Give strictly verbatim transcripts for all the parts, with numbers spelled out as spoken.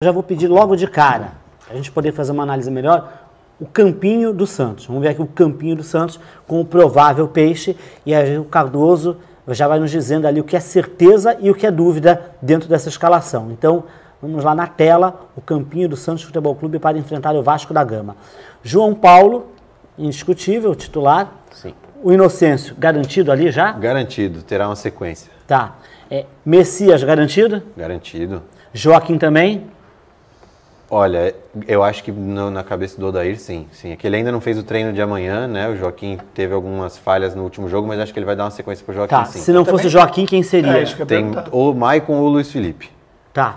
Já vou pedir logo de cara, para a gente poder fazer uma análise melhor, o Campinho do Santos. Vamos ver aqui o Campinho do Santos com o provável peixe. E aí o Cardoso já vai nos dizendo ali o que é certeza e o que é dúvida dentro dessa escalação. Então, vamos lá na tela, o Campinho do Santos Futebol Clube para enfrentar o Vasco da Gama. João Paulo, indiscutível, titular. Sim. O Inocêncio, garantido ali já? Garantido, terá uma sequência. Tá. É, Messias, garantido? Garantido. Joaquim também? Olha, eu acho que no, na cabeça do Odair, sim. sim. É que ele ainda não fez o treino de amanhã, né? O Joaquim teve algumas falhas no último jogo, mas acho que ele vai dar uma sequência pro Joaquim, tá, sim. Se não também... fosse o Joaquim, quem seria? É, que Tem ou Maicon ou o Luiz Felipe. Tá.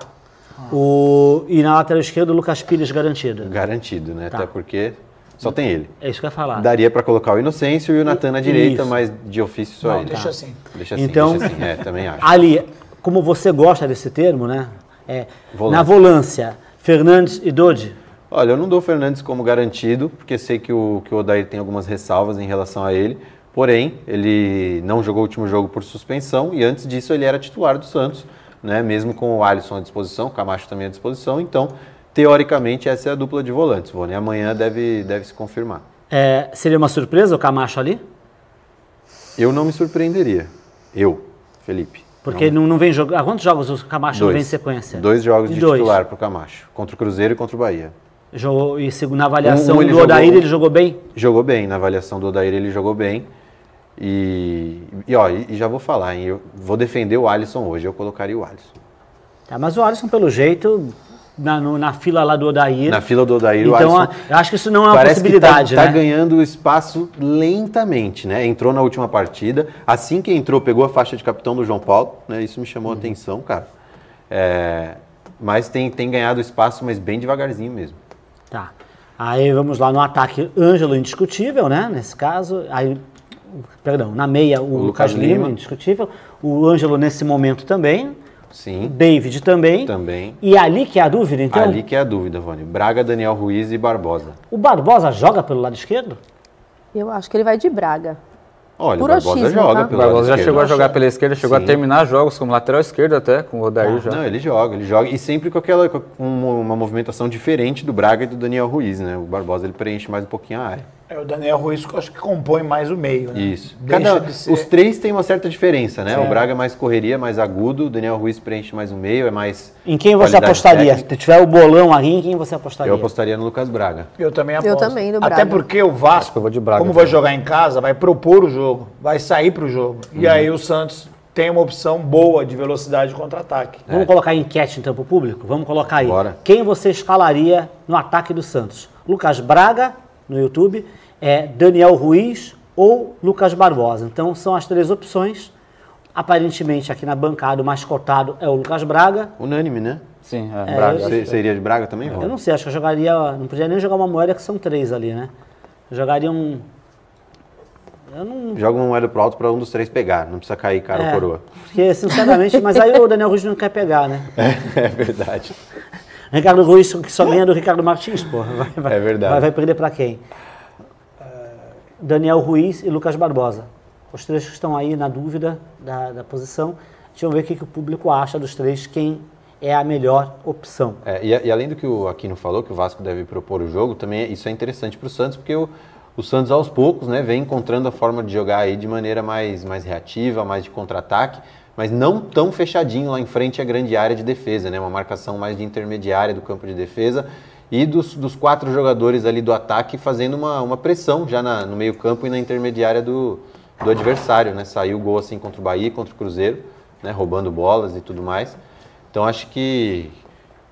Ah. O... E na lateral esquerda, o Lucas Pires garantido. Garantido, né? Tá. Até porque só tem ele. É isso que eu ia falar. Daria para colocar o Inocêncio e o Nathan na direita, isso. mas de ofício só não, ele. Deixa tá. assim. Deixa assim, então, deixa assim. É, também acho. Ali, como você gosta desse termo, né? É, volância. Na volância... Fernandes e Dodi? Olha, eu não dou o Fernandes como garantido, porque sei que o, que o Odair tem algumas ressalvas em relação a ele, porém, ele não jogou o último jogo por suspensão e antes disso ele era titular do Santos, né? Mesmo com o Alisson à disposição, o Camacho também à disposição, então, teoricamente, essa é a dupla de volantes, Vone. Amanhã deve, deve se confirmar. É, seria uma surpresa o Camacho ali? Eu não me surpreenderia, eu, Felipe. Porque não, não vem jogar. Há quantos jogos o Camacho dois, não vem em sequência? Dois jogos de dois. titular para o Camacho, contra o Cruzeiro e contra o Bahia. Jogou, e na avaliação um, um do jogou, Odair ele jogou bem? Jogou bem, na avaliação do Odair ele jogou bem. E, e, ó, e já vou falar, hein? Eu vou defender o Alisson hoje, eu colocaria o Alisson. Tá, mas o Alisson, pelo jeito, na, no, na fila lá do Odair. Na fila do Odair, então, o Alisson... Então, eu acho que isso não é uma possibilidade, tá, né? Tá ganhando espaço lentamente, né? Entrou na última partida, assim que entrou, pegou a faixa de capitão do João Paulo, né? Isso me chamou a hum. atenção, cara. É, mas tem, tem ganhado espaço, mas bem devagarzinho mesmo. Tá. Aí vamos lá no ataque, Ângelo indiscutível, né? Nesse caso, aí... Perdão, na meia o, o Lucas Lima, Lima, indiscutível. O Ângelo nesse momento também. Sim. David também. Também. E ali que é a dúvida, então? Ali que é a dúvida, Vone. Braga, Daniel Ruiz e Barbosa. O Barbosa joga pelo lado esquerdo? Eu acho que ele vai de Braga. Olha, o Barbosa achismo, joga tá? pelo Barbosa lado já esquerdo. Chegou a jogar pela esquerda, chegou Sim. a terminar jogos como lateral esquerdo até, com o Odair ah, já. Não, ele joga, ele joga. E sempre com aquela com uma movimentação diferente do Braga e do Daniel Ruiz, né? O Barbosa ele preenche mais um pouquinho a área. É, o Daniel Ruiz eu acho que compõe mais o meio, né? Isso. Cada, de ser... Os três têm uma certa diferença, né? Sim. O Braga é mais correria, mais agudo, o Daniel Ruiz preenche mais o meio, é mais... Em quem você apostaria? Técnica. Se tiver o bolão aí, em quem você apostaria? Eu apostaria no Lucas Braga. Eu também aposto. Eu também, do Braga. Até porque o Vasco, eu vou de Braga, como vai jogar em casa, vai propor o jogo. Vai sair para o jogo. Uhum. E aí o Santos tem uma opção boa de velocidade de contra-ataque. É. Vamos colocar a enquete então para o público? Vamos colocar aí. Bora. Quem você escalaria no ataque do Santos? Lucas Braga, no YouTube, é Daniel Ruiz ou Lucas Barbosa. Então são as três opções. Aparentemente aqui na bancada o mais cotado é o Lucas Braga. Unânime, né? Sim. É. É, Braga. Eu... Seria de Braga também? É. Eu não sei, acho que eu jogaria... Não podia nem jogar uma moeda que são três ali, né? Eu jogaria um... Não... Joga uma moeda pro alto para um dos três pegar, não precisa cair cara é, ou coroa. Porque, sinceramente, mas aí o Daniel Ruiz não quer pegar, né? É, é verdade. Ricardo Ruiz, que só ganha do Ricardo Martins, porra. Vai, vai, é verdade. Vai, vai perder para quem? Daniel Ruiz e Lucas Barbosa. Os três que estão aí na dúvida da, da posição. Deixa eu ver o que, que o público acha dos três, quem é a melhor opção. É, e, e além do que o Aquino falou, que o Vasco deve propor o jogo, também isso é interessante para o Santos, porque o O Santos, aos poucos, né, vem encontrando a forma de jogar aí de maneira mais, mais reativa, mais de contra-ataque, mas não tão fechadinho lá em frente à grande área de defesa, né, uma marcação mais de intermediária do campo de defesa e dos, dos quatro jogadores ali do ataque fazendo uma, uma pressão já na, no meio-campo e na intermediária do, do adversário, né, saiu o gol assim contra o Bahia, contra o Cruzeiro, né, roubando bolas e tudo mais, então acho que...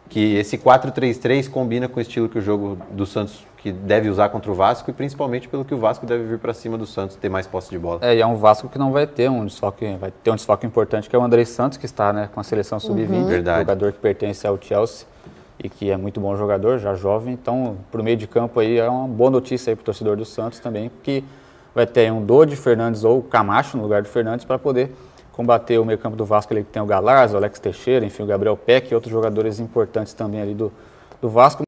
que esse quatro três três combina com o estilo que o jogo do Santos que deve usar contra o Vasco e principalmente pelo que o Vasco deve vir para cima do Santos, ter mais posse de bola. É, e é um Vasco que não vai ter um desfoque, vai ter um desfoque importante, que é o Andrei Santos, que está, né, com a seleção sub vinte, uhum. jogador que pertence ao Chelsea e que é muito bom jogador, já jovem, então para o meio de campo aí é uma boa notícia para o torcedor do Santos também, porque vai ter um Dodi, Fernandes ou Camacho no lugar do Fernandes para poder... combater o meio campo do Vasco ali que tem o Galás, o Alex Teixeira, enfim, o Gabriel Peck e outros jogadores importantes também ali do, do Vasco.